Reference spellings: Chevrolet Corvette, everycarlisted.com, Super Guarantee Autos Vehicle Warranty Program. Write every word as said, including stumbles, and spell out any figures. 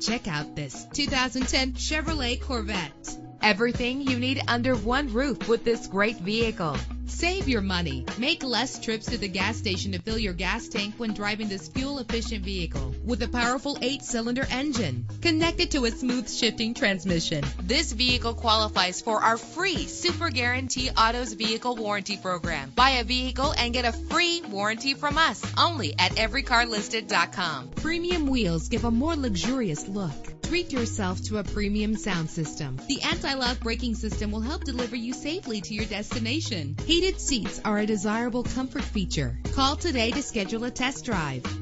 Check out this two thousand ten Chevrolet Corvette. Everything you need under one roof with this great vehicle. Save your money. Make less trips to the gas station to fill your gas tank when driving this fuel-efficient vehicle. With a powerful eight-cylinder engine connected to a smooth shifting transmission, this vehicle qualifies for our free Super Guarantee Autos Vehicle Warranty Program. Buy a vehicle and get a free warranty from us only at every car listed dot com. Premium wheels give a more luxurious look. Treat yourself to a premium sound system. The anti-lock braking system will help deliver you safely to your destination. Heated seats are a desirable comfort feature. Call today to schedule a test drive.